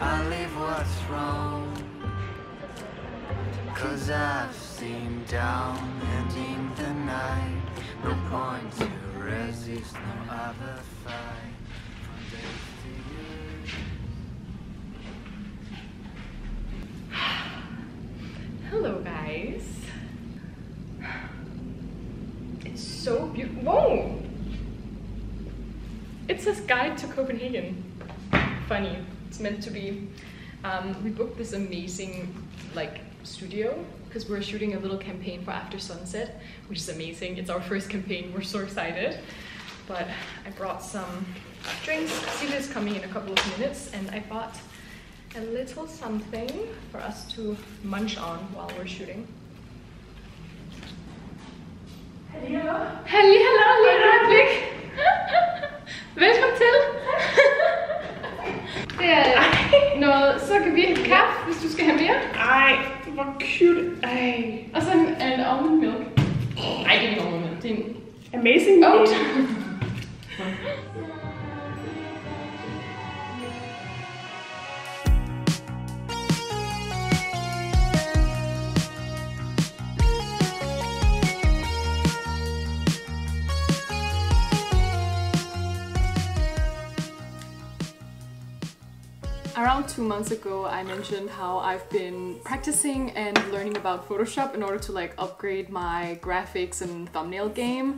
I leave what's wrong, 'cause I've seen down and in the night. No point to resist, no other fight. From days to years. Hello guys. It's so beautiful. Whoa! It says guide to Copenhagen. Funny. It's meant to be. We booked this amazing like studio because we're shooting a little campaign for After Sunset, which is amazing. It's our first campaign. We're so excited. But I brought some drinks. Celia is coming in a couple of minutes, and I bought a little something for us to munch on while we're shooting. Hello. Hello. Velkommen til! Det noget så kan vi have kaffe, hvis du skal have mere. Ej, det var cute. Ej. Og så en almond milk. Ej, det ikke almond milk. Det en amazing oat. Around 2 months ago, I mentioned how I've been practicing and learning about Photoshop in order to like upgrade my graphics and thumbnail game,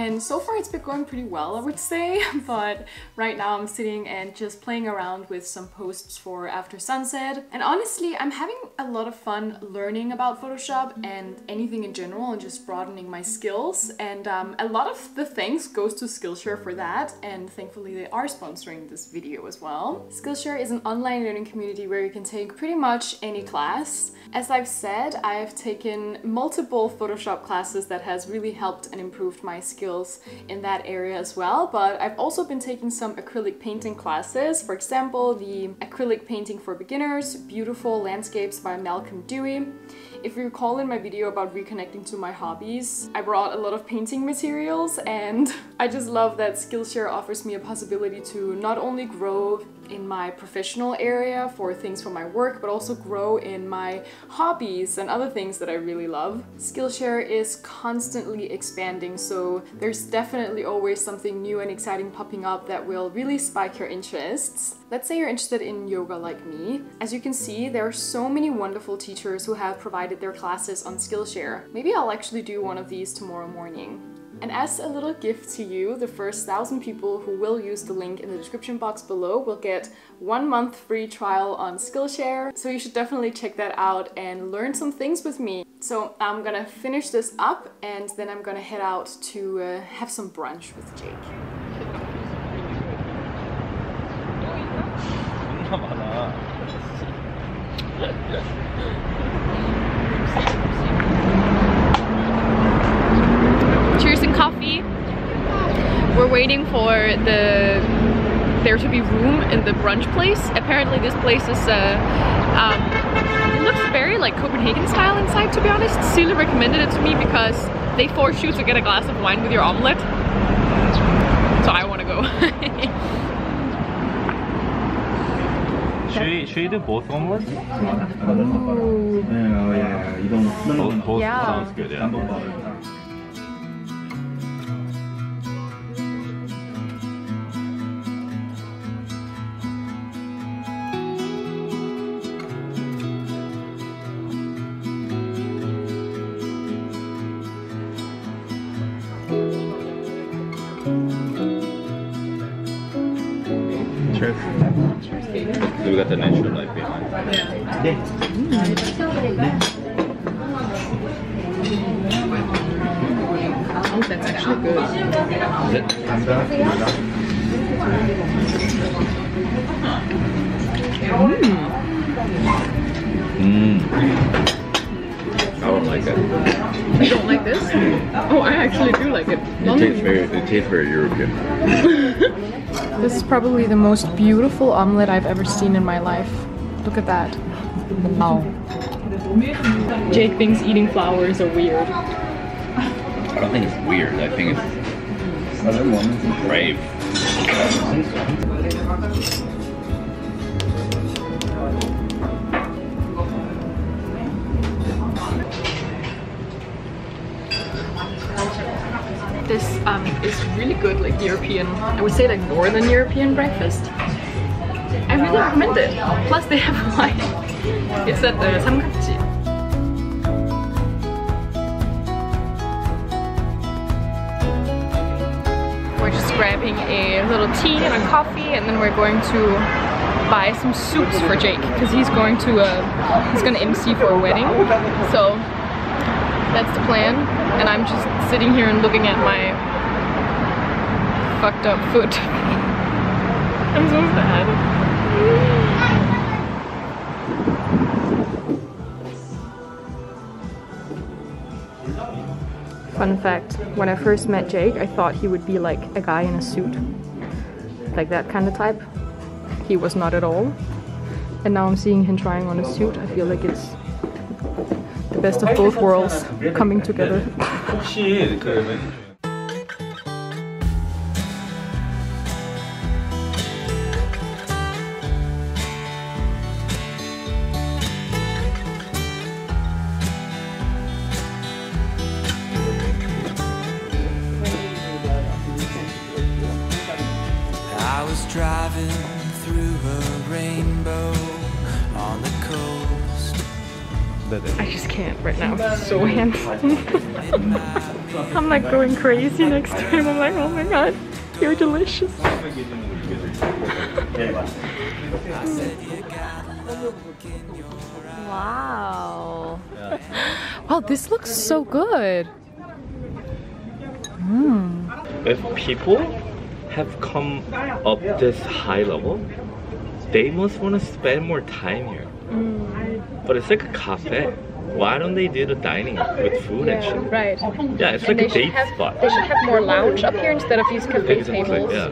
and so far it's been going pretty well, I would say. But right now I'm sitting and just playing around with some posts for After Sunset, and honestly I'm having a lot of fun learning about Photoshop and anything in general and just broadening my skills. And a lot of the thanks goes to Skillshare for that, and thankfully they are sponsoring this video as well. Skillshare is an online learning community where you can take pretty much any class. As I've said, I've taken multiple Photoshop classes that has really helped and improved my skills in that area as well, but I've also been taking some acrylic painting classes, for example the acrylic painting for beginners, Beautiful Landscapes by Malcolm Dewey. If you recall in my video about reconnecting to my hobbies, I brought a lot of painting materials, and I just love that Skillshare offers me a possibility to not only grow in my professional area for things for my work, but also grow in my hobbies and other things that I really love. Skillshare is constantly expanding, so there's definitely always something new and exciting popping up that will really spike your interests. Let's say you're interested in yoga like me. As you can see, there are so many wonderful teachers who have provided their classes on Skillshare. Maybe I'll actually do one of these tomorrow morning. And as a little gift to you, the first 1,000 people who will use the link in the description box below will get 1 month free trial on Skillshare. So you should definitely check that out and learn some things with me. So I'm gonna finish this up, and then I'm gonna head out to have some brunch with Jake. Cheers and coffee. We're waiting for there to be room in the brunch place. Apparently this place is it looks very like Copenhagen style inside, to be honest. Sissel recommended it to me because they force you to get a glass of wine with your omelette. So I want to go. Should you do both omelets? Ooh. Oh yeah, you don't. Both yeah. Sounds good. Yeah. Yeah. We got the natural light behind. Yeah. Oh, that's actually good. I don't like it. You don't like this? Oh, I actually do like it. It tastes very European. This is probably the most beautiful omelette I've ever seen in my life. Look at that. Wow. Jake thinks eating flowers are weird. I don't think it's weird. I think it's brave. is really good, like European, I would say like Northern European breakfast. I really recommend it. Plus they have wine. It's at the Samgakji. We're just grabbing a little tea and a coffee, and then we're going to buy some soups for Jake because he's going to MC for a wedding. So that's the plan, and I'm just sitting here and looking at my fucked up foot. I'm so sad. Fun fact, when I first met Jake, I thought he would be like a guy in a suit. Like that kind of type. He was not at all. And now I'm seeing him trying on a suit. I feel like it's the best of both worlds coming together. I was driving through a rainbow on the coast. I just can't right now, he's so handsome. I'm like going crazy next to him, I'm like, oh my god, you're delicious. Wow. Wow, this looks so good. Mm. If people have come up this high level, they must want to spend more time here. Mm. But it's like a cafe. Why don't they do the dining with food and shit? Right. Yeah, it's like a date spot. They should have more lounge up here instead of these cafe tables. Yeah.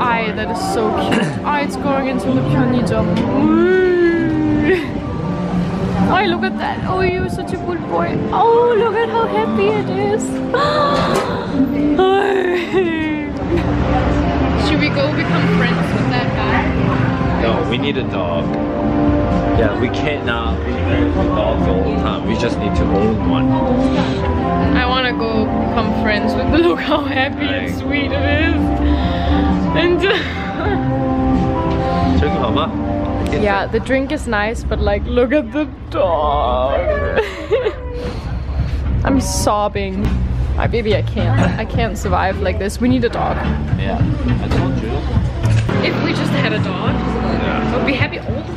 Ay, that is so cute. Ay, it's going into the pyonyi job. Ay, look at that. Oh, you're such a good boy. Oh, look at how happy it is. Should we go become friends with that guy? No, we need a dog. Yeah, we cannot be friends with dogs all the time. We just need to own one. I want to go become friends with them. Look how happy and sweet it is. And yeah, the drink is nice, but like, look at the dog. I'm sobbing. My baby, I can't survive like this. We need a dog. Yeah, I told you. If we just had a dog, I would be happy all the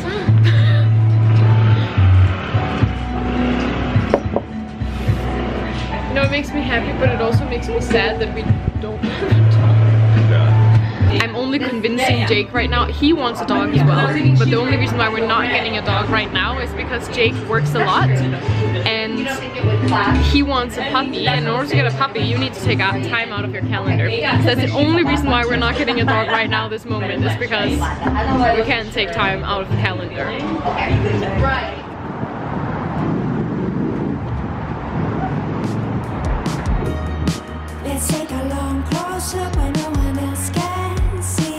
time. You know, it makes me happy, but it also makes me sad that we don't have a dog. I'm only convincing Jake right now. He wants a dog as well, but the only reason why we're not getting a dog right now is because Jake works a lot and he wants a puppy, and in order to get a puppy you need to take out time out of your calendar. So that's the only reason why we're not getting a dog right now this moment, is because we can't take time out of the calendar. Right. Let's take a long close look when no one else can see.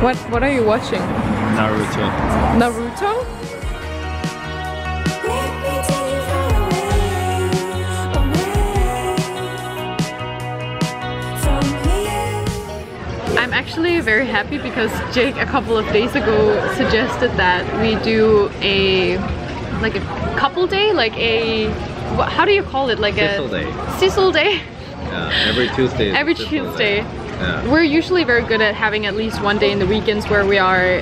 What are you watching? Naruto. Naruto? I'm actually very happy because Jake a couple of days ago suggested that we do a couple day, like a, how do you call it, like Sissel day. Sissel day? Yeah, every Tuesday. Every Tuesday. Yeah. We're usually very good at having at least one day in the weekends where we are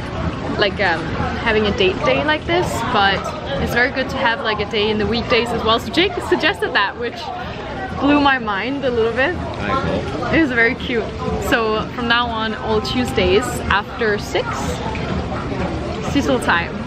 like having a date day like this, but it's very good to have like a day in the weekdays as well. So Jake suggested that, which blew my mind a little bit. It was very cute. So from now on, all Tuesdays after 6, Sissel time.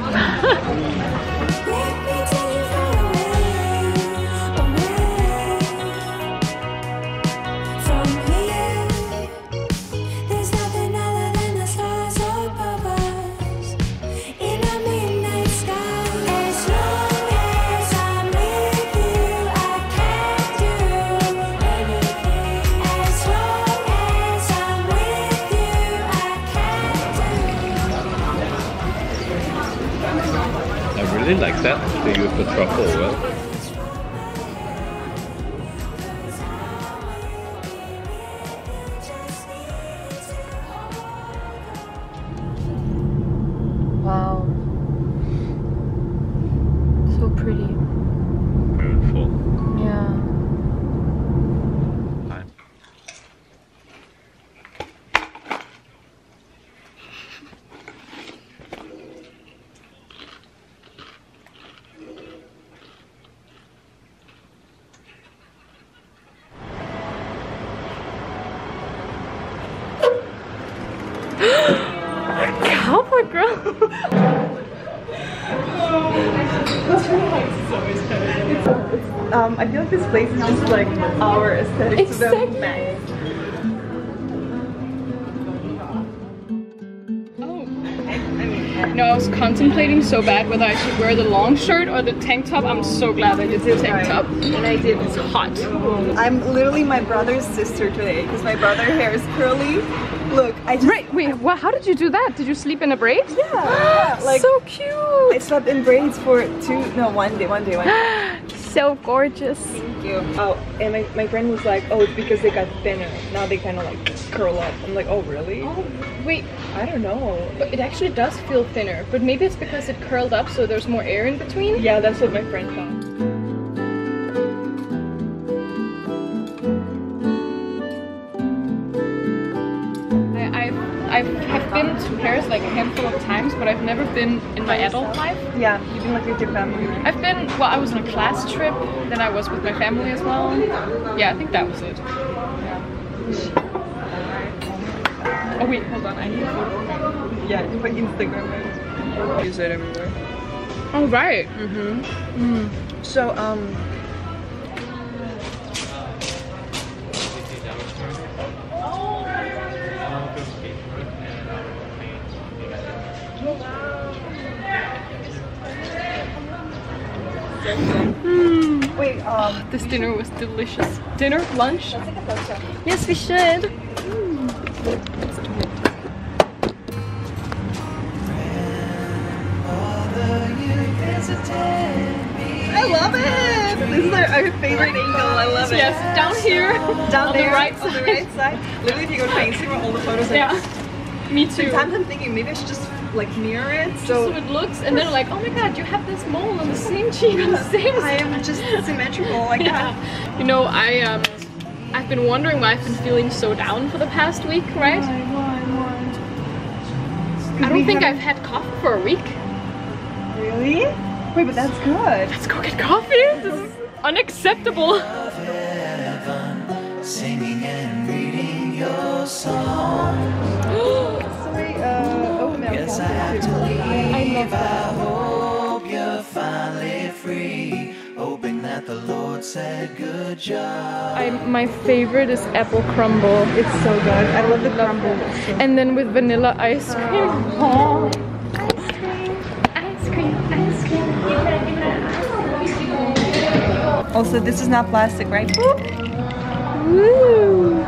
didn't expect to use the truffle, well. I feel like this place is just like our aesthetic. Exactly. So nice. Oh, no, I was contemplating so bad whether I should wear the long shirt or the tank top. I'm so glad I did the tank top. And I did. It's hot. I'm literally my brother's sister today because my brother's hair is curly. Look, I just... Right, wait, well, how did you do that? Did you sleep in a braid? Yeah. Like, so cute. I slept in braids for one day. So gorgeous. Thank you. Oh, and my friend was like, oh, it's because they got thinner. Now they kind of like curl up. I'm like, oh, really? Oh, wait. I don't know. But it actually does feel thinner. But maybe it's because it curled up so there's more air in between? Yeah, that's what my friend thought. I've been to Paris like a handful of times, but I've never been in my adult life. Yeah, you've been like with your family. I've been, well, I was on a class trip, then I was with my family as well. Yeah, I think that was it. Yeah. Oh wait, hold on, I need a photo. Yeah, it's like Instagram. Use it everywhere. Oh right. Mm-hmm. Mm. So, wait, this dinner was delicious. Dinner? Lunch? Let's take a photo. Yes, we should. I love it! This is our favorite angle. I love it. Yes, down here. Down there, on the right side. Literally, if you go to Instagram, all the photos are... Yeah, me too. Sometimes I'm thinking, maybe I should just like mirror it so it looks, and then like, oh my god, you have this mole on the same cheek on the same side. I am just symmetrical like that. You know, I've been wondering why I've been feeling so down for the past week, right? Why? I don't think I've had coffee for a week. Really? Wait, but that's good. Let's go get coffee. This is unacceptable. Singing and reading your songs. Yes, I have to leave. I hope you're finally free. Hoping that the Lord said good job. My favorite is apple crumble. It's so good. I love the crumble. And then with vanilla ice cream. Oh. Ice cream, ice cream, ice cream. Also, this is not plastic, right? Woo!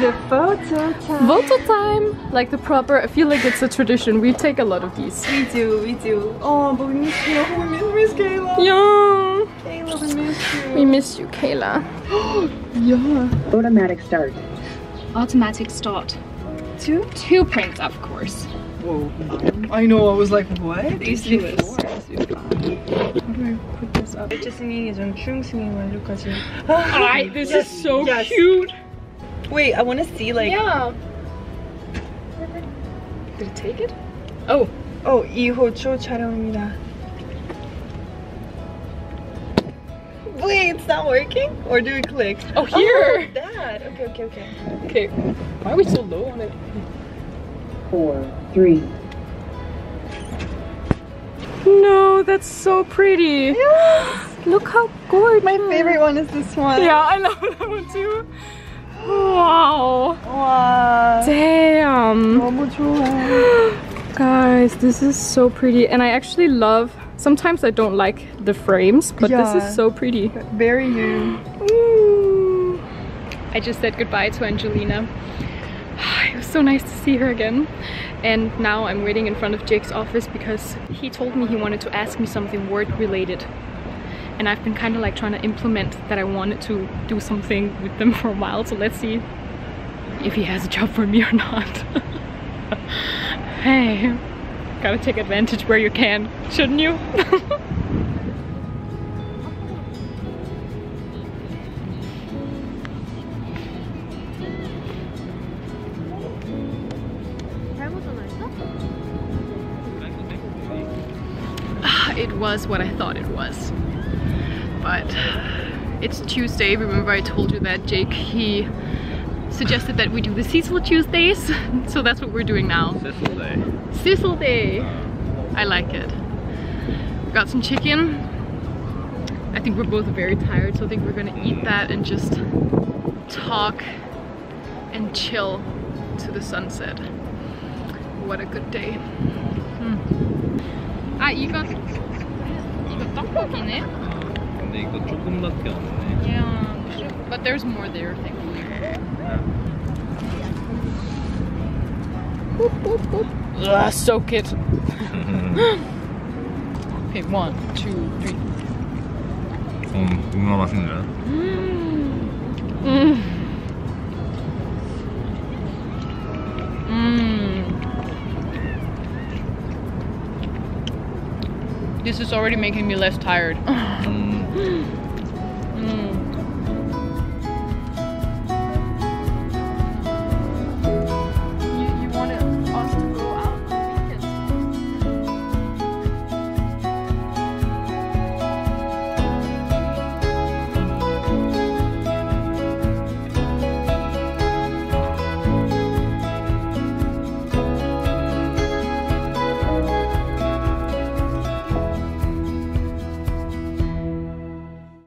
The photo time. Photo time, like the proper. I feel like it's a tradition. We take a lot of these. We do, we do. Oh, but we miss Kayla. We miss Kayla. Yeah. Kayla, we miss you. We miss you, Kayla. Yeah. Automatic start. Automatic start. Two print, of course. Whoa. I know. I was like, what? These two. Put this up. Alright, this is so cute. Wait, I want to see like... Yeah. Did it take it? Oh. Oh, 이호초 촬영입니다. Wait, it's not working? Or do we click? Oh, here! Oh, that! Okay, okay, okay. Okay. Why are we so low on it? 4, 3. No, that's so pretty. Yes. Look how gorgeous. My favorite one is this one. Yeah, I love that one too. Wow. Wow. Damn. Guys, this is so pretty. And I actually love, sometimes I don't like the frames, but this is so pretty. Very you. Ooh. I just said goodbye to Angelina. It was so nice to see her again. And now I'm waiting in front of Jake's office because he told me he wanted to ask me something work related. And I've been kind of like trying to implement that I wanted to do something with them for a while. So let's see if he has a job for me or not. Hey, gotta take advantage where you can, shouldn't you? It was what I thought it was. But it's Tuesday. Remember I told you that Jake, he suggested that we do the Sissel Tuesdays. So that's what we're doing now. Sissel Day. Sissel Day. I like it. We got some chicken. I think we're both very tired, so I think we're gonna eat that and just talk and chill to the sunset. What a good day. Ah, 이거 떡볶이네? 근데 이거 조금밖에 없네. Yeah, but there's more there, I think. Ugh, soak it. Okay, 1, 2, 3. 너무 맛있네. This is already making me less tired.